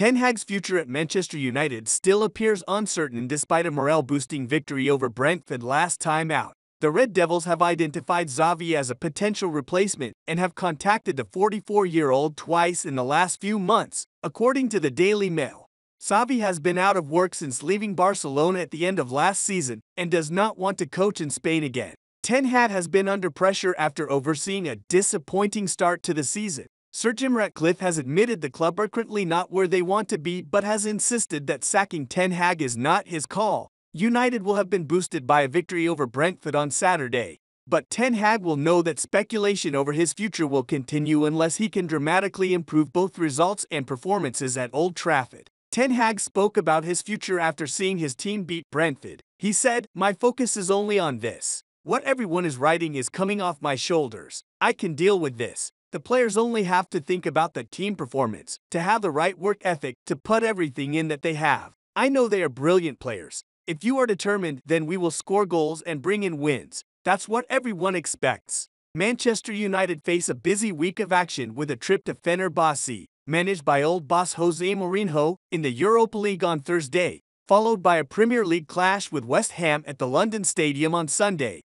Ten Hag's future at Manchester United still appears uncertain despite a morale-boosting victory over Brentford last time out. The Red Devils have identified Xavi as a potential replacement and have contacted the 44-year-old twice in the last few months, according to the Daily Mail. Xavi has been out of work since leaving Barcelona at the end of last season and does not want to coach in Spain again. Ten Hag has been under pressure after overseeing a disappointing start to the season. Sir Jim Ratcliffe has admitted the club are currently not where they want to be but has insisted that sacking Ten Hag is not his call. United will have been boosted by a victory over Brentford on Saturday, but Ten Hag will know that speculation over his future will continue unless he can dramatically improve both results and performances at Old Trafford. Ten Hag spoke about his future after seeing his team beat Brentford. He said, "My focus is only on this. What everyone is writing is coming off my shoulders. I can deal with this. The players only have to think about the team performance, to have the right work ethic, to put everything in that they have. I know they are brilliant players. If you are determined, then we will score goals and bring in wins. That's what everyone expects." Manchester United face a busy week of action with a trip to Fenerbahce, managed by old boss Jose Mourinho, in the Europa League on Thursday, followed by a Premier League clash with West Ham at the London Stadium on Sunday.